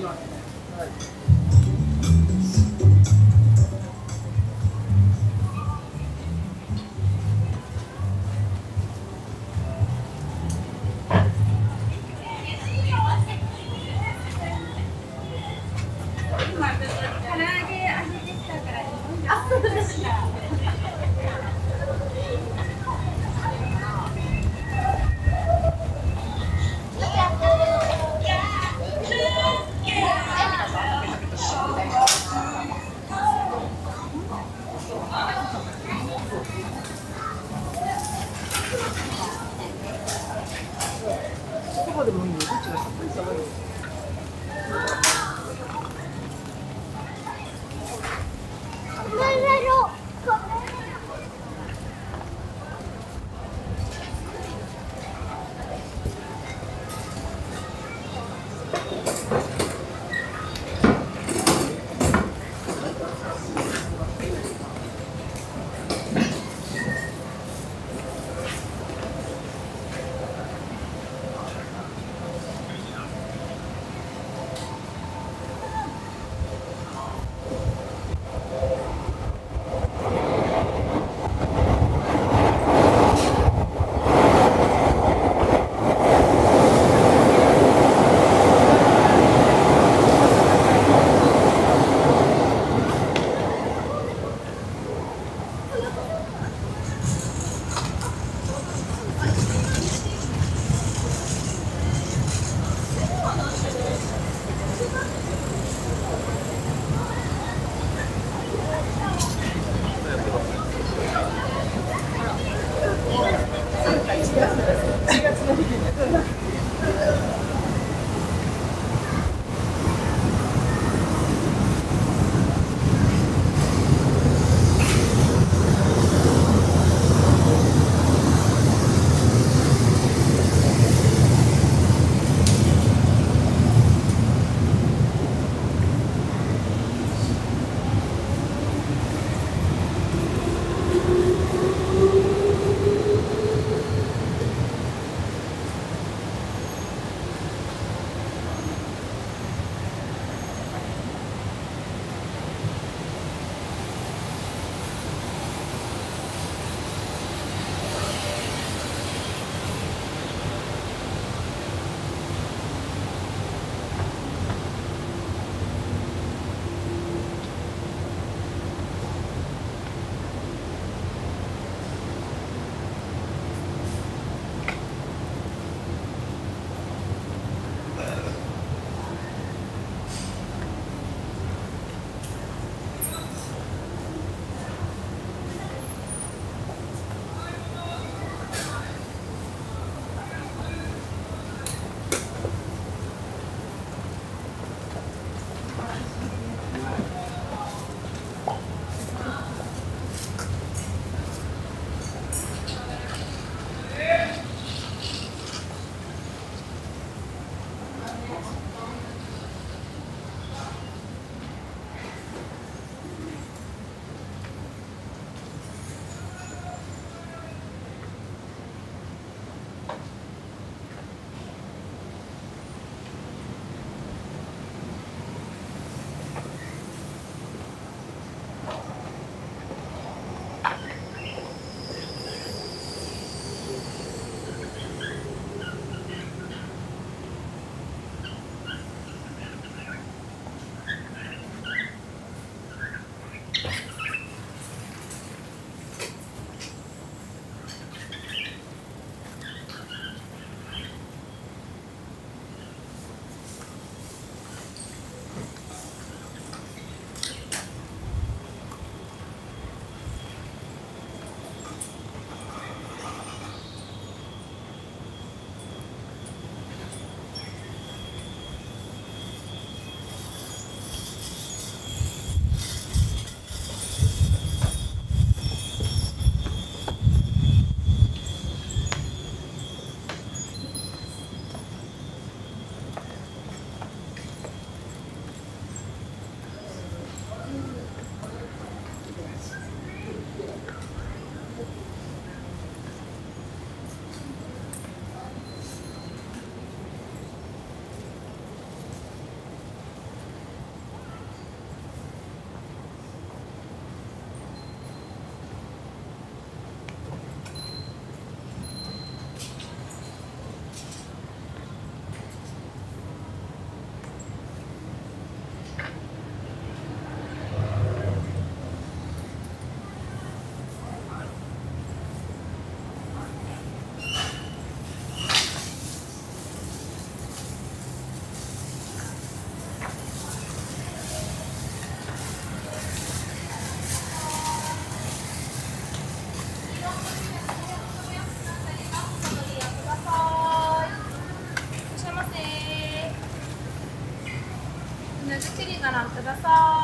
きますね。はい。ください。